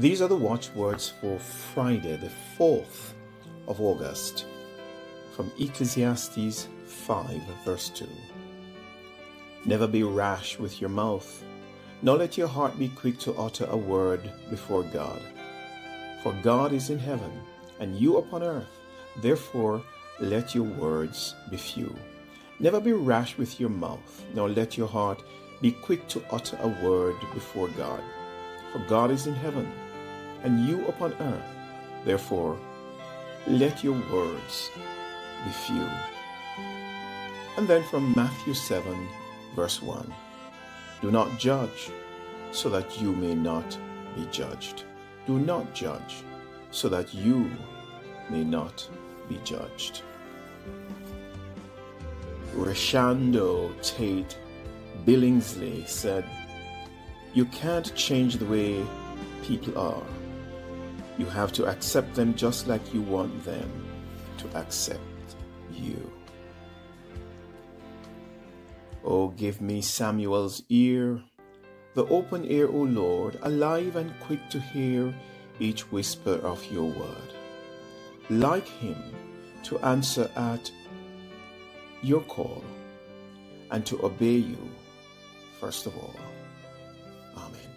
These are the watchwords for Friday, the 4th of August, from Ecclesiastes 5, verse 2. Never be rash with your mouth, nor let your heart be quick to utter a word before God. For God is in heaven, and you upon earth. Therefore, let your words be few. Never be rash with your mouth, nor let your heart be quick to utter a word before God. For God is in heaven, and you upon earth. Therefore, let your words be few. And then from Matthew 7, verse 1. Do not judge, so that you may not be judged. Do not judge, so that you may not be judged. Rashando Tate Billingsley said, "You can't change the way people are. You have to accept them just like you want them to accept you." Oh, give me Samuel's ear, the open ear, O Lord, alive and quick to hear each whisper of your word. Like him, to answer at your call and to obey you first of all. Amen.